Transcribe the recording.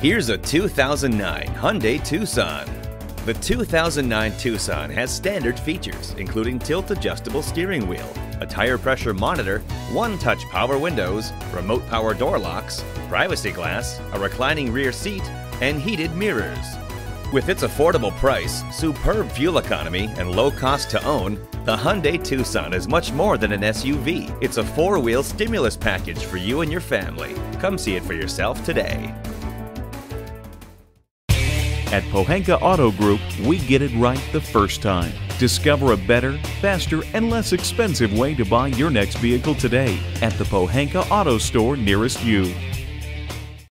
Here's a 2009 Hyundai Tucson. The 2009 Tucson has standard features, including tilt-adjustable steering wheel, a tire pressure monitor, one-touch power windows, remote power door locks, privacy glass, a reclining rear seat, and heated mirrors. With its affordable price, superb fuel economy, and low cost to own, the Hyundai Tucson is much more than an SUV. It's a four-wheel stimulus package for you and your family. Come see it for yourself today. At Pohanka Auto Group, we get it right the first time. Discover a better, faster, and less expensive way to buy your next vehicle today at the Pohanka Auto Store nearest you.